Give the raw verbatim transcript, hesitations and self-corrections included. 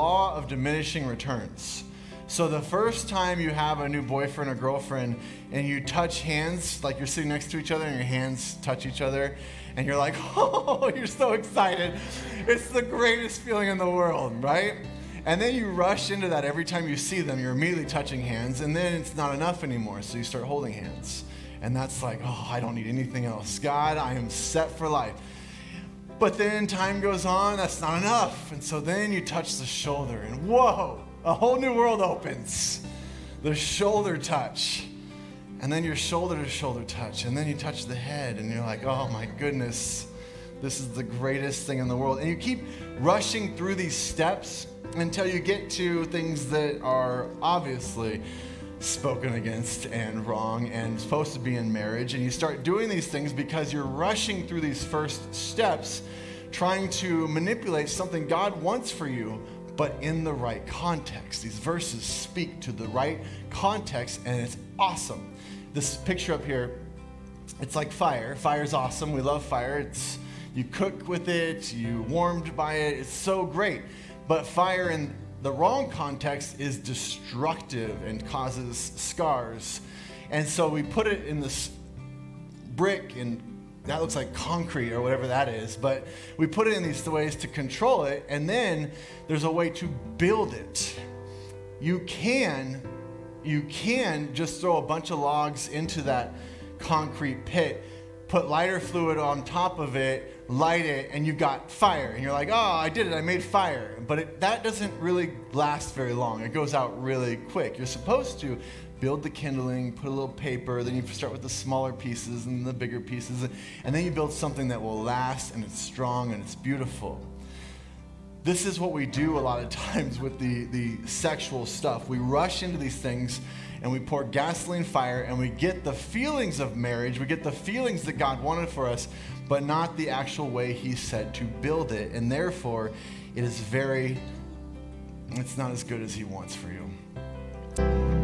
law of diminishing returns. So the first time you have a new boyfriend or girlfriend and you touch hands, like you're sitting next to each other and your hands touch each other, and you're like, oh, you're so excited. It's the greatest feeling in the world, right? And then you rush into that every time you see them. You're immediately touching hands, and then it's not enough anymore, so you start holding hands. And that's like, oh, I don't need anything else. God, I am set for life. But then time goes on, that's not enough. And so then you touch the shoulder, and whoa, a whole new world opens. The shoulder touch. And then your shoulder-to-shoulder touch. And then you touch the head, and you're like, oh my goodness, this is the greatest thing in the world. And you keep rushing through these steps until you get to things that are obviously spoken against and wrong and supposed to be in marriage, and you start doing these things because you're rushing through these first steps trying to manipulate something God wants for you, but in the right context. These verses speak to the right context, and it's awesome. This picture up here, it's like fire. Fire's awesome. We love fire. It's, you cook with it, you warmed by it. It's so great. But fire in the wrong context is destructive and causes scars. And so we put it in this brick, and that looks like concrete or whatever that is, but we put it in these ways to control it, and then there's a way to build it. You can, you can just throw a bunch of logs into that concrete pit, put lighter fluid on top of it, light it, and you've got fire. And you're like, oh, I did it, I made fire. But it, that doesn't really last very long. It goes out really quick. You're supposed to build the kindling, put a little paper, then you start with the smaller pieces and the bigger pieces, and then you build something that will last, and it's strong, and it's beautiful. This is what we do a lot of times with the, the sexual stuff. We rush into these things, and we pour gasoline fire, and we get the feelings of marriage, we get the feelings that God wanted for us, but not the actual way he said to build it. And therefore, it is very, it's not as good as he wants for you.